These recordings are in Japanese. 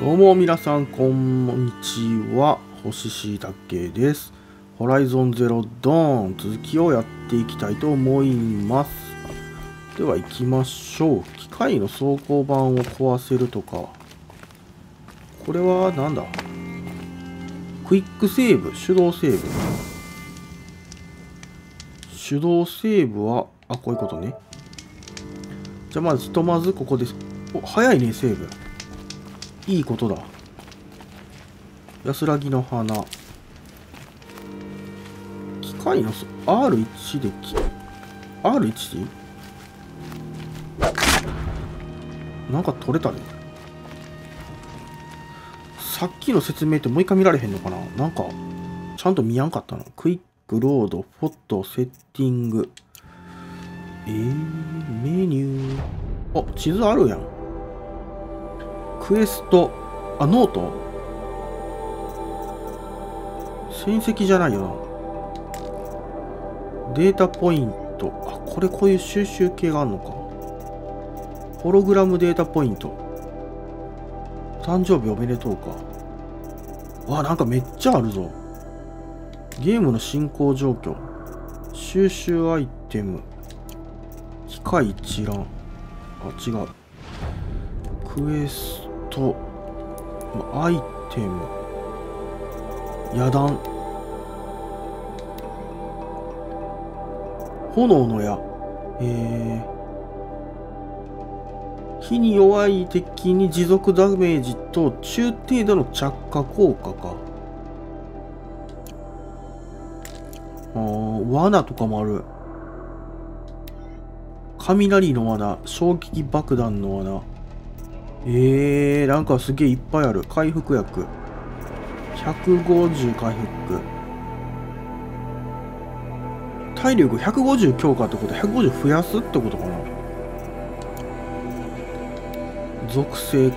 どうも皆さん、こんにちは。星しいたけです。ホライゾンゼロドーン続きをやっていきたいと思います。では行きましょう。機械の装甲板を壊せるとか。これはなんだ？クイックセーブ、手動セーブ。手動セーブは、あ、こういうことね。じゃあまずひとまずここです。お、早いね、セーブ。いいことだ。安らぎの花。機械のR1 でR1？ なんか取れたね。さっきの説明ってもう一回見られへんのかな。なんかちゃんと見やんかったな。クイックロードフォトセッティングメニュー。あ、地図あるやん。クエスト、あ、ノート？戦績じゃないよな。データポイント。あ、これこういう収集系があるのか。ホログラムデータポイント。誕生日おめでとうか。わ、なんかめっちゃあるぞ。ゲームの進行状況。収集アイテム。機械一覧。あ、違う。クエスト。アイテム野弾炎の矢火に弱い敵に持続ダメージと中程度の着火効果か。あ、罠とかもある。雷の罠、衝撃爆弾の罠。なんかすげえいっぱいある。回復薬。150回復。体力150強化ってことは150増やすってことかな。属性か。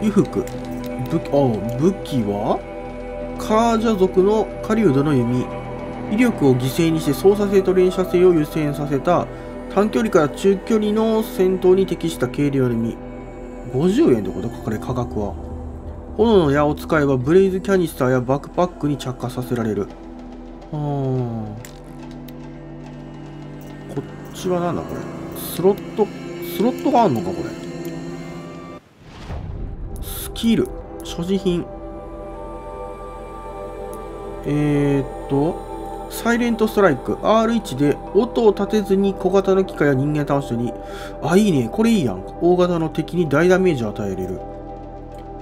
衣服。武器はカージャ族の狩人の弓。威力を犠牲にして操作性と連射性を優先させた。短距離から中距離の戦闘に適した軽量の弓。50円ってことか、これ価格は。炎の矢を使えばブレイズキャニスターやバックパックに着火させられる。こっちはなんだこれ。スロットがあんのかこれ。スキル。所持品。サイレントストライク。R1 で音を立てずに小型の機械や人間を倒したり。あ、いいね。これいいやん。大型の敵に大ダメージを与えれる。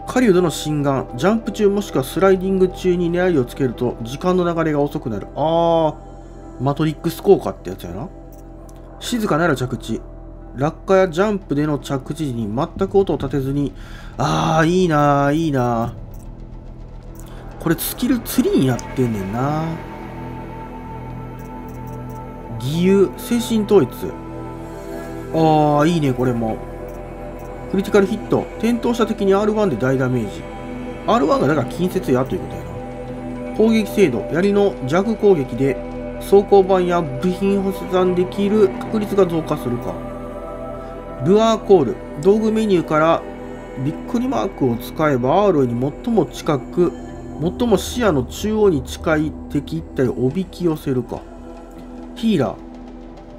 狩人の心眼。ジャンプ中もしくはスライディング中に狙いをつけると時間の流れが遅くなる。マトリックス効果ってやつやな。静かなら着地。落下やジャンプでの着地時に全く音を立てずに。いいなー、いいなー。これスキルツリーになってんねんな。義勇、精神統一。いいね、これも。クリティカルヒット。転倒した敵に R1 で大ダメージ。R1 がだから近接やということやな。攻撃精度。槍の弱攻撃で装甲板や部品を切断できる確率が増加するか。ルアーコール。道具メニューからびっくりマークを使えば R に最も視野の中央に近い敵一体をおびき寄せるか。ヒーラ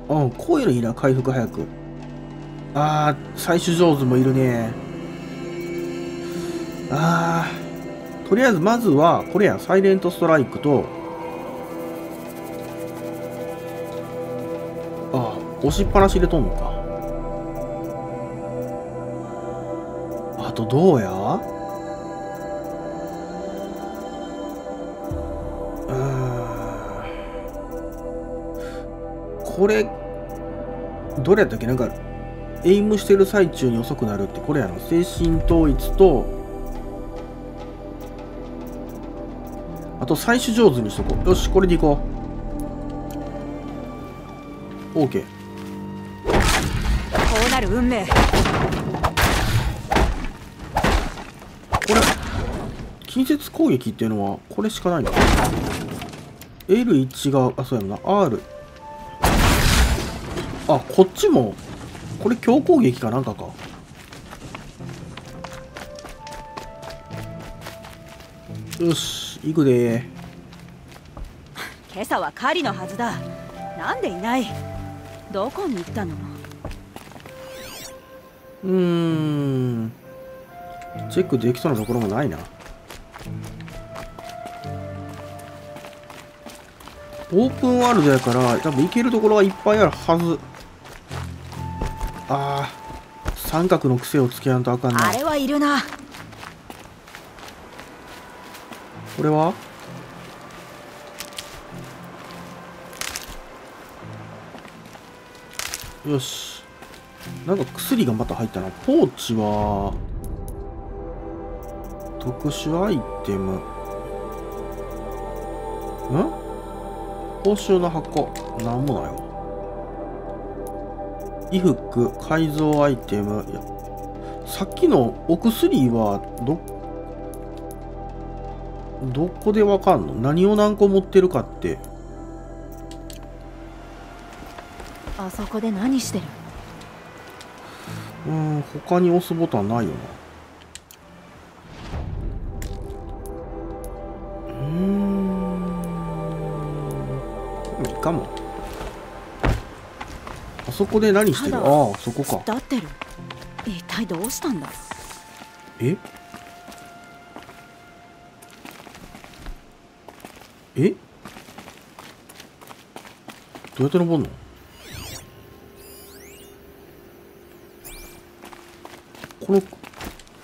ー。こういうのいいな、回復早く。採取上手もいるね。とりあえずまずは、これやん、サイレントストライクと、押しっぱなしで飛んのか。あとどうや？これ、どれやったっけ？なんか、エイムしてる最中に遅くなるって、これやろ。精神統一と、あと採取上手にしとこう。よし、これでいこう。OK。こうなる運命。これ、近接攻撃っていうのは、これしかないの？ L1 が、そうやろな、R。こっちもこれ強攻撃かなんかか。よし、行くで。今朝は狩りのはずだ。なんでいない？どこに行ったの？チェックできそうなところもないな。オープンワールドやから多分行けるところはいっぱいあるはず。ああ、三角の癖をつけやんとあかんな。あれはいるな。これはよし。なんか薬がまた入ったな。ポーチは特殊アイテム。ん？報酬の箱なんもないわ。衣服、改造アイテム。いや、さっきのお薬はどこでわかんの？何を何個持ってるかって。あそこで何してる？他に押すボタンないよな。かも。あそこで何してる？ああ、そこか。立ってる。一体どうしたんだ？え？どうやって登んの？こ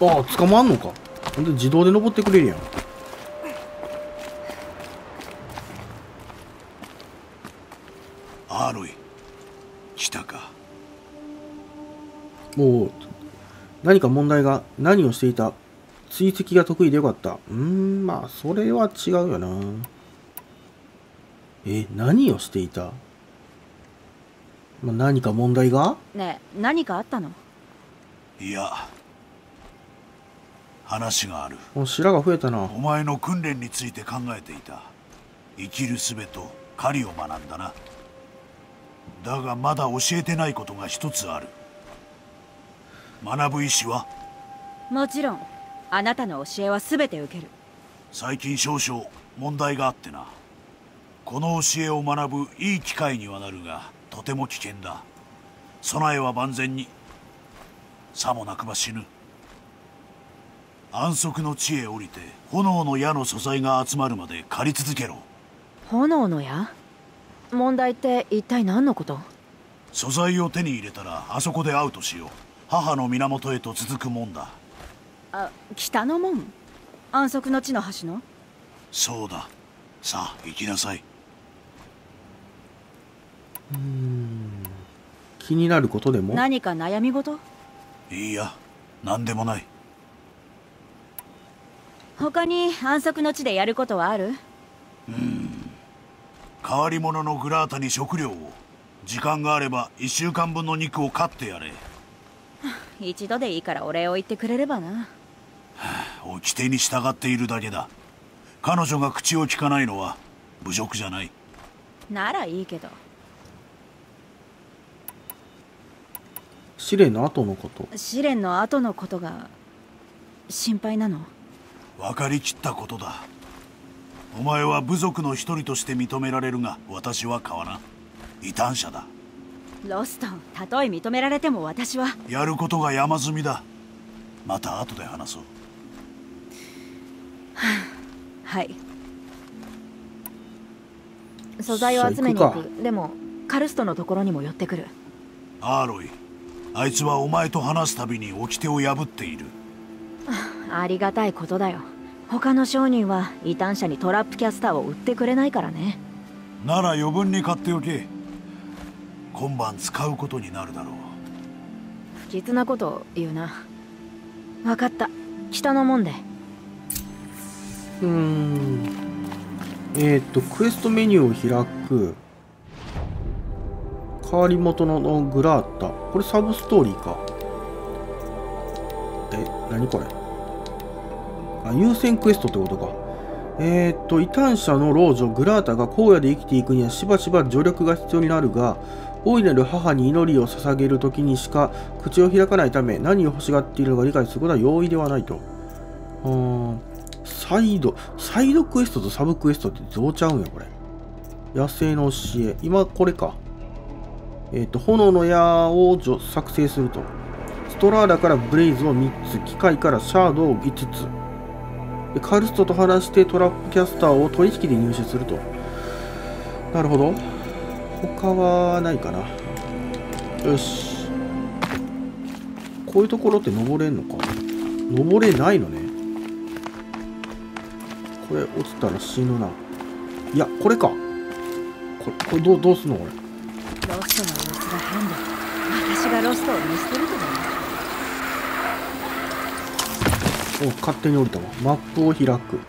の、ああ、捕まんのか。ほんで自動で登ってくれるやん。アロイ、来たか。もう何か問題が。何をしていた？追跡が得意でよかった。まあそれは違うよな。何をしていた？まあ、何か問題が？ねえ、何かあったの？いや、話がある。もう白が増えたな。お前の訓練について考えていた。生きる術と狩りを学んだな。だがまだ教えてないことが一つある。学ぶ意思は？もちろん。あなたの教えは全て受ける。最近少々問題があってな。この教えを学ぶいい機会にはなるが、とても危険だ。備えは万全に。さもなくば死ぬ。安息の地へ降りて炎の矢の素材が集まるまで狩り続けろ。炎の矢？問題って一体何のこと？素材を手に入れたらあそこでアウトしよう。母の源へと続くもんだ。あ、北の門？安息の地の端の？そうだ。さあ行きなさい。気になることでも？何か悩み事？いいや、何でもない。他に安息の地でやることはある？変わり者のグラータに食料を。時間があれば1週間分の肉を買ってやれ。一度でいいからお礼を言ってくれればな。掟に従っているだけだ。彼女が口を聞かないのは侮辱じゃない？ならいいけど。試練の後のこと。試練の後のことが心配なの？分かりきったことだ。お前は部族の一人として認められるが、私は変わらん。異端者だ。ロストン、たとえ認められても私はやることが山積みだ。また後で話そう。はい。素材を集めに行く。でもカルストのところにも寄ってくる。アーロイ、あいつはお前と話すたびに掟を破っている。ありがたいことだよ。他の商人は異端者にトラップキャスターを売ってくれないからね。なら余分に買っておけ。今晩使うことになるだろう。不吉なことを言うな。分かった。北の門で。クエストメニューを開く。変わり元のグラータ。これサブストーリーか。何これ？優先クエストってことか。異端者の老女グラータが荒野で生きていくにはしばしば助力が必要になるが、大いなる母に祈りを捧げる時にしか口を開かないため、何を欲しがっているのか理解することは容易ではないと。サイドクエストとサブクエストってどうちゃうんや、これ。野生の教え。今、これか。炎の矢を作成すると。ストラーダからブレイズを3つ、機械からシャードを5つ。カルストと話してトラップキャスターを取引で入手すると。なるほど。他はないかな。よし。こういうところって登れんのか。登れないのね。これ落ちたら死ぬな。いや、これか。これどうすんのこれ。ロストの様子が変だ。私がロストを見捨てるとだね。お、勝手に降りたわ。マップを開く。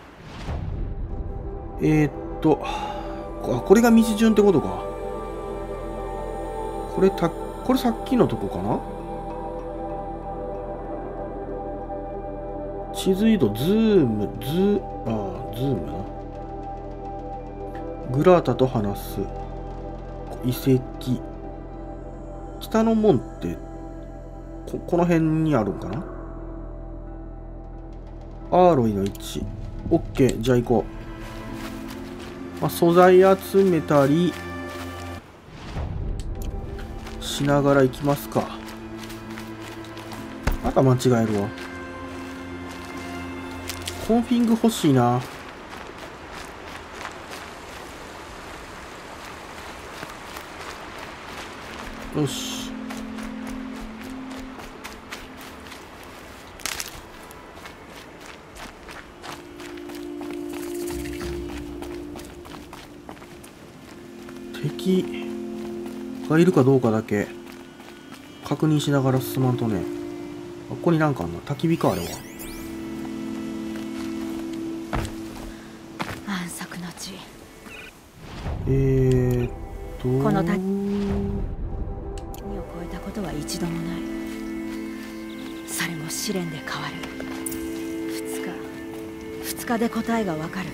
これが道順ってことか。これさっきのとこかな。地図移動、ズームな。グラータと話す。遺跡。北の門って、この辺にあるんかな。アーロイの1。OK。じゃあ行こう。まあ、素材集めたりしながら行きますか。また間違えるわ。コンフィング欲しいな。よし。敵がいるかどうかだけ確認しながら進まんとね。ここになんかあんな焚き火か。あれは暗殺の地。この滝を越えたことは一度もない。それも試練で変わる。2日で答えがわかる。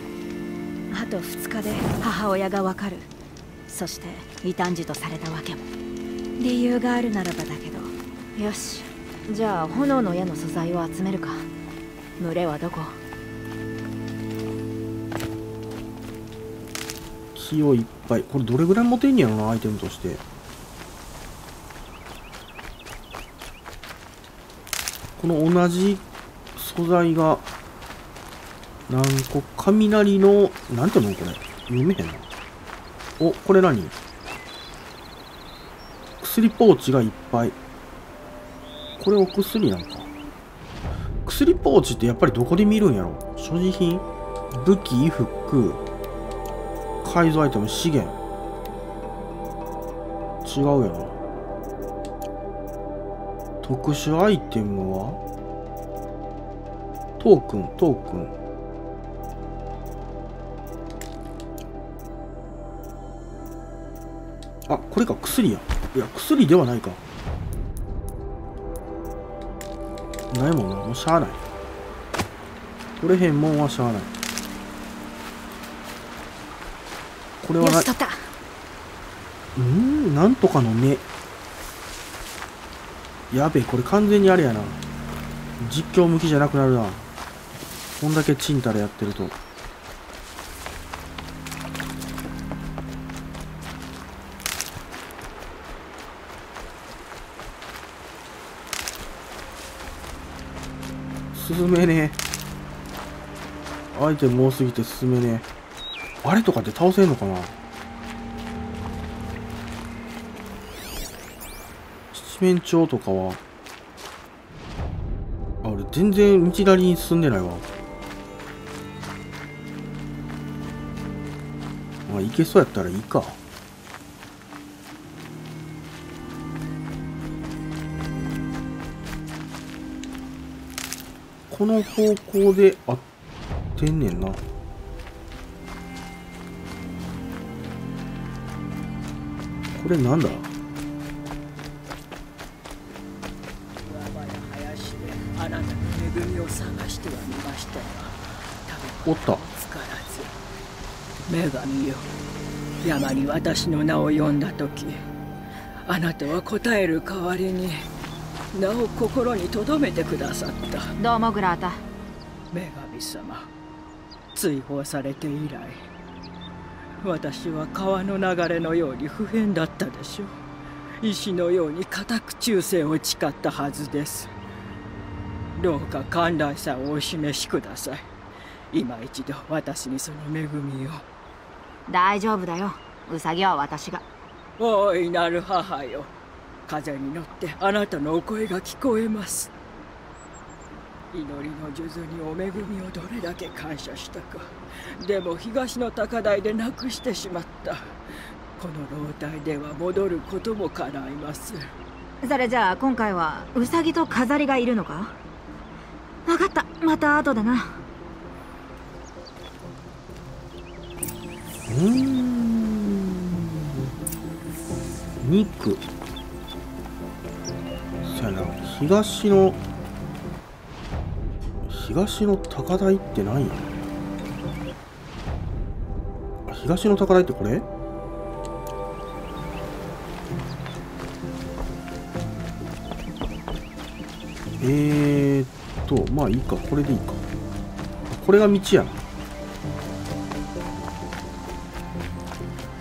あと2日で母親がわかる。そして異端児とされたわけも理由があるならばだけど。よし、じゃあ炎の矢の素材を集めるか。群れはどこ。木をいっぱい。これどれぐらい持てんやろな、アイテムとして。この同じ素材が何個。雷のなんていうのこれ、読めへんの。お、これ何？薬ポーチがいっぱい。これお薬なんか。薬ポーチってやっぱりどこで見るんやろ？所持品？武器、衣服、改造アイテム、資源。違うやな。特殊アイテムは？トークン。あ、これか、薬や。いや、薬ではないか。ないもんな、もうしゃあない。取れへんもんはしゃあない。これはない。なんとかの目。やべえ、これ完全にあれやな。実況向きじゃなくなるな。こんだけチンタラやってると。進めねえ。アイテム多すぎて進めねえ。あれとかって倒せんのかな。七面鳥とかは。あ、俺全然道なりに進んでないわ。まあ行けそうやったらいいか。この方向で合ってんねんな。これなんだ。おった。女神よ、山に私の名を呼んだ時、あなたは答える代わりに名を心に留めてくださった。どうもグラータ。女神様、追放されて以来、私は川の流れのように不変だったでしょう。石のように固く忠誠を誓ったはずです。どうか寛大さをお示しください。今一度私にその恵みを。大丈夫だよ、ウサギは私が。おい、なる母よ、風に乗ってあなたのお声が聞こえます。祈りの数珠にお恵みをどれだけ感謝したか。でも東の高台でなくしてしまった。この老体では戻ることも叶いません。それじゃあ今回はウサギと飾りがいるのか。分かった、また後でな。肉そやな。東の高台って何や。東の高台ってこれ？まあいいか、これでいいか。これが道やな。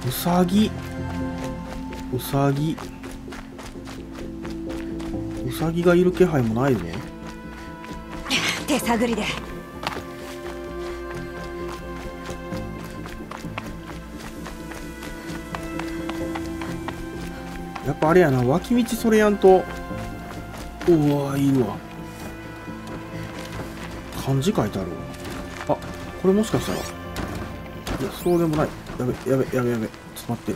うさぎがいる気配もないぞ。手探りで。やっぱあれやな、脇道それやんと。うわ、いるわ。漢字書いてあるわ。あ、これもしかしたら。いや、そうでもない。やべ。ちょっと待って。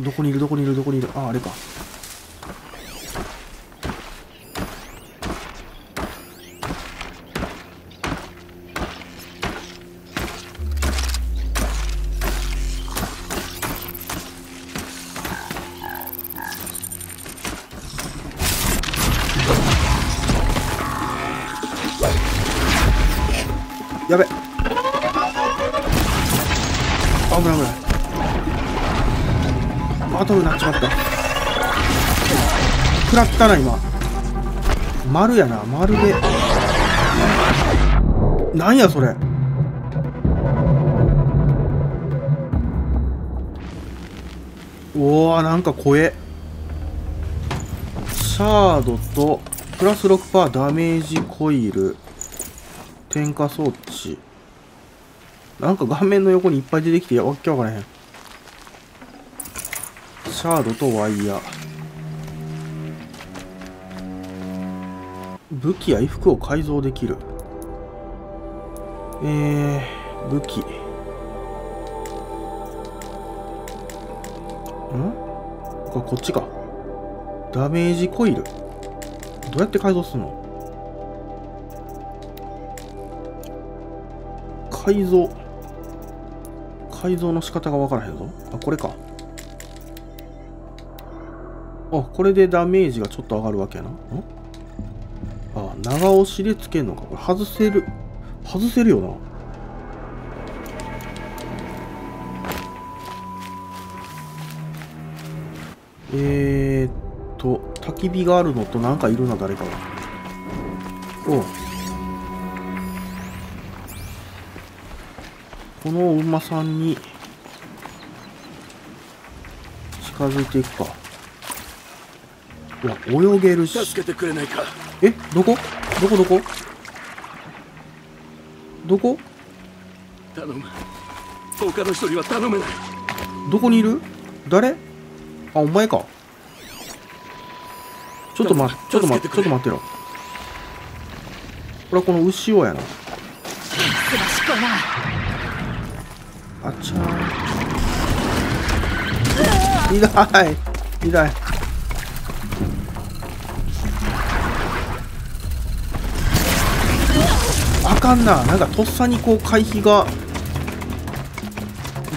どこにいる。あ、あれか。やべ。危ない。バトルになっちまった。食らったな今。丸やな、丸で。なんやそれ。おお、なんか怖え。シャードとプラス 6% ダメージコイル、点火装置。なんか顔面の横にいっぱい出てきてわけわからへん。シャードとワイヤー、武器や衣服を改造できる。武器こっちか。ダメージコイルどうやって改造するの。改造の仕方が分からへんぞ。あ、これか。あ、これでダメージがちょっと上がるわけやな。あ、長押しでつけるのか。これ外せるよな。焚き火があるのとなんかいるな、誰かが。おう、このお馬さんに近づいていくか。泳げるし。助けてくれないか。え、どこ頼む、他の一人は頼めない。どこにいる。誰。あ、お前か。ちょっと待ってろ。これはこの牛をやな。あっちゃー、痛い。あかんな、なんかとっさにこう回避が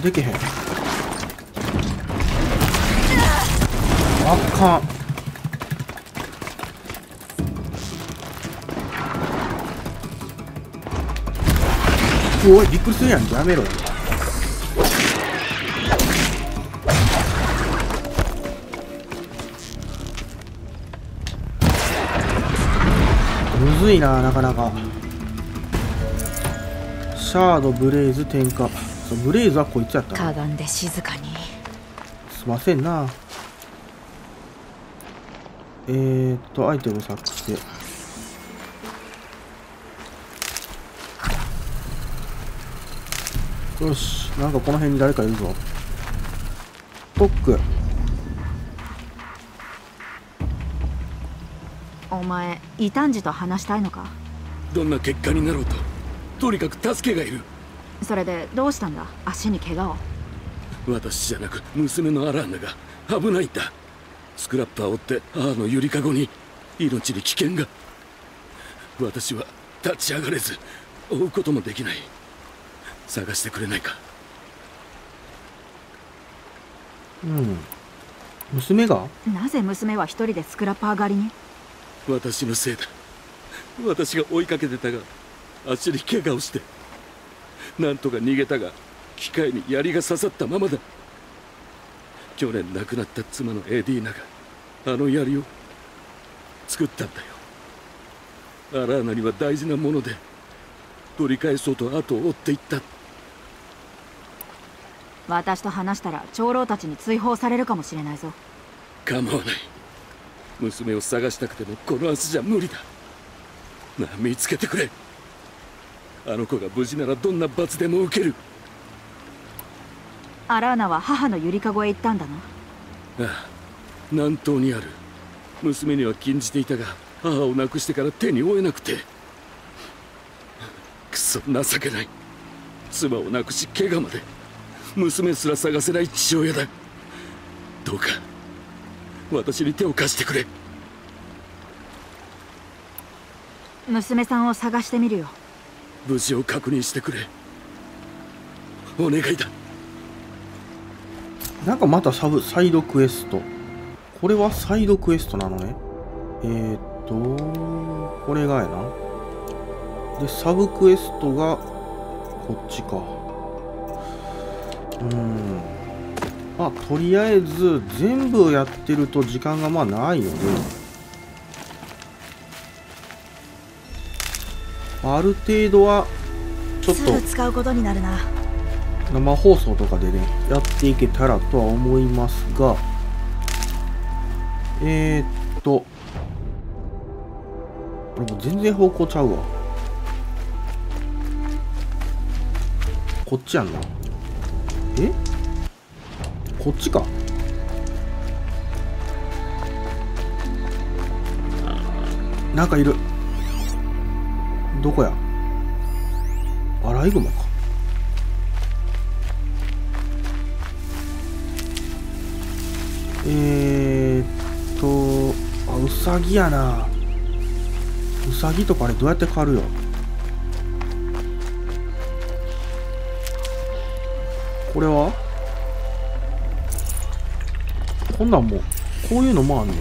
できへん。あかん。おい、びっくりするやん。やめろよ。むずいな、なかなか。シャード、ブレイズ、点火。ブレイズはこいつやった。かがんで静かに。すいませんな。アイテム作成。よし、なんかこの辺に誰かいるぞ。トック。お前、異端児と話したいのか。どんな結果になろうと、とにかく助けがいる。それでどうしたんだ、足に怪我を。私じゃなく娘のアラーナが危ないんだ。スクラッパーを追ってアーのゆりかごに、命に危険が。私は立ち上がれず、追うこともできない。探してくれないか。うん。娘が？なぜ娘は一人でスクラッパー狩りに？私のせいだ。私が追いかけてたが、足に怪我をして。なんとか逃げたが、機械に槍が刺さったままだ。去年亡くなった妻のエディーナが、あの槍を作ったんだよ。アラーナには大事なもので、取り返そうと後を追っていった。私と話したら長老たちに追放されるかもしれないぞ。構わない。娘を探したくてもこの足じゃ無理だ。なあ、見つけてくれ。あの子が無事ならどんな罰でも受ける。アラーナは母のゆりかごへ行ったんだな。ああ、南東にある。娘には禁じていたが、母を亡くしてから手に負えなくて。くそ、情けない。妻を亡くし怪我まで。娘すら探せない父親だ。どうか私に手を貸してくれ。娘さんを探してみるよ。無事を確認してくれ、お願いだ。なんかまたサイドクエスト。これはサイドクエストなのね。これがやな。で、サブクエストがこっちか。まあとりあえず全部やってると時間がまあないので、ある程度はちょっとすぐ使うことになるな。生放送とかでね、やっていけたらとは思いますが、これもう全然方向ちゃうわ。こっちやんな。え？こっちか。なんかいる。どこや。アライグマか。ウサギやな。ウサギとかあれどうやって狩るよ。これはこんなんもう、こういうのもあんね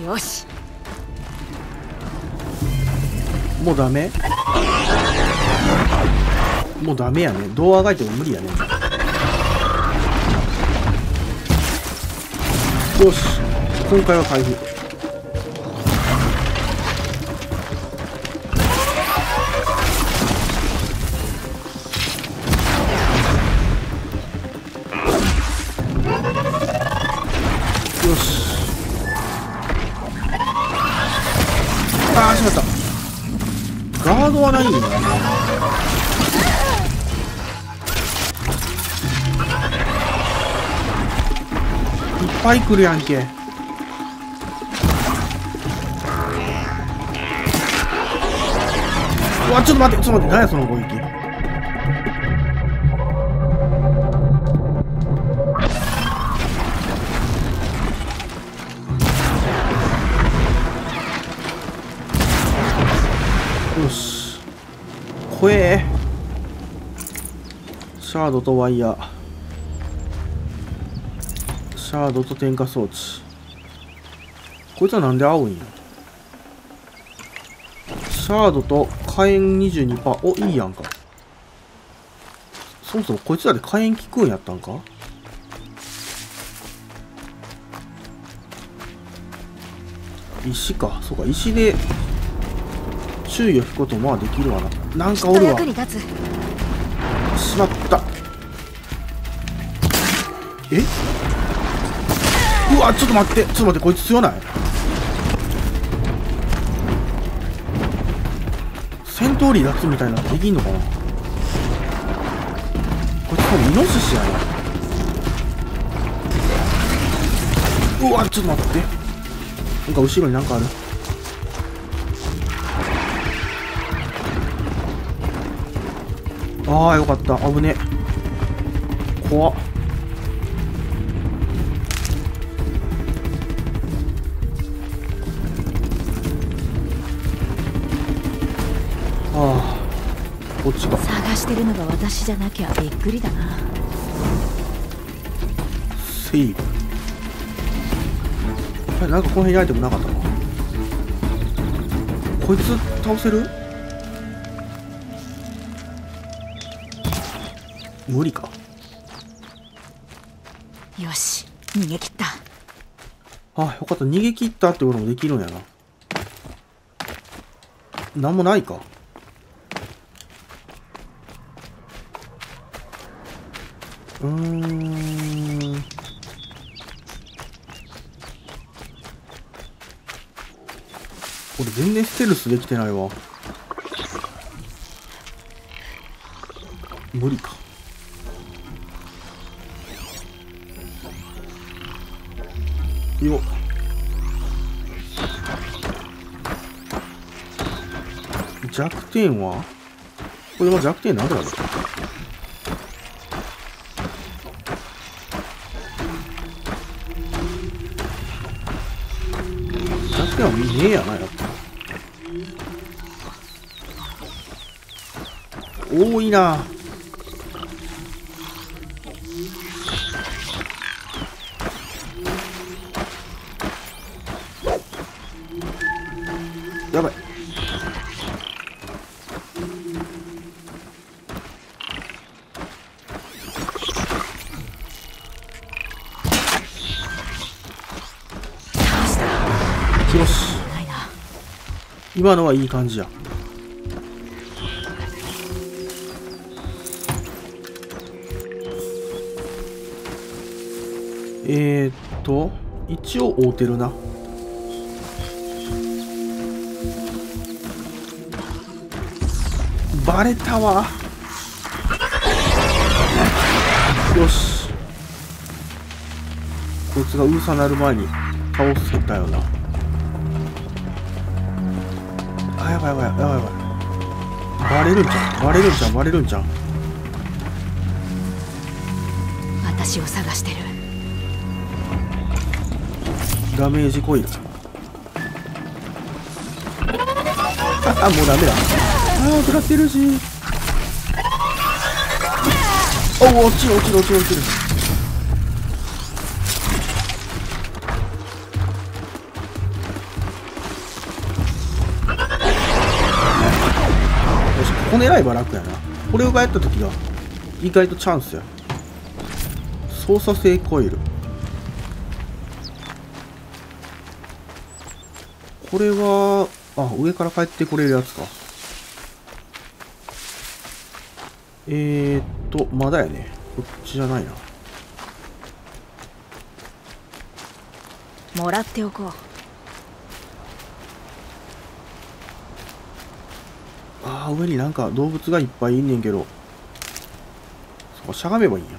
ん。よし、もうダメ。もうダメやね。どうあがいても無理やね。よし、今回は回避。よし。ああ、しまった。ガードはないんだよね。いっぱい来るやんけ。うわ、ちょっと待って、ちょっと待って、何やその攻撃。よし、怖え。シャードとワイヤー、シャードと点火装置。こいつはなんで青いんや。シャードと火炎 22%。 お、いいやんか。そもそもこいつらで火炎効くんやったんか。石か。そうか、石で注意を引くこともまあできるわな。なんかおるわ。しまった。え、うわ、ちょっと待って、ちょっと待って、こいつ強ない？戦闘離脱みたいなのできんのかな。こいつ多分イノシシやな。うわ、ちょっと待って、なんか後ろになんかある。ああ、よかった。危ねえ。怖っ。ああ、こっちか。探してるのが私じゃなきゃびっくりだな。セーブ。なんかこの辺にアイテムなかったな。こいつ倒せる？無理か。よし、逃げ切った。あ、よかった。逃げ切ったってこともできるんやな。なんもないか。これ全然ステルスできてないわ。無理か。よっ。弱点はこれは弱点なんだろう。弱点は見ねえやな。やっぱ多いな。やばい。よし、今のはいい感じや。一応合うてるな。バレたわ。よし、こいつがウーサなる前に倒せたよな。あ、やばいやばいやばいやばい。バレるんじゃん、バレるんじゃん、バレるんじゃん。私を探してる。ダメージコイル。あ、もうダメだ。ああ、食らってるし。おお、落ちる落ちる落ちる落ちる。よし、ここ狙えば楽やな。これをやった時が意外とチャンスや。操作性コイル。これは、あ、上から帰ってこれるやつか。まだやね。こっちじゃないな。もらっておこう。ああ、上になんか動物がいっぱいいんねんけど。そこしゃがめばいいんや。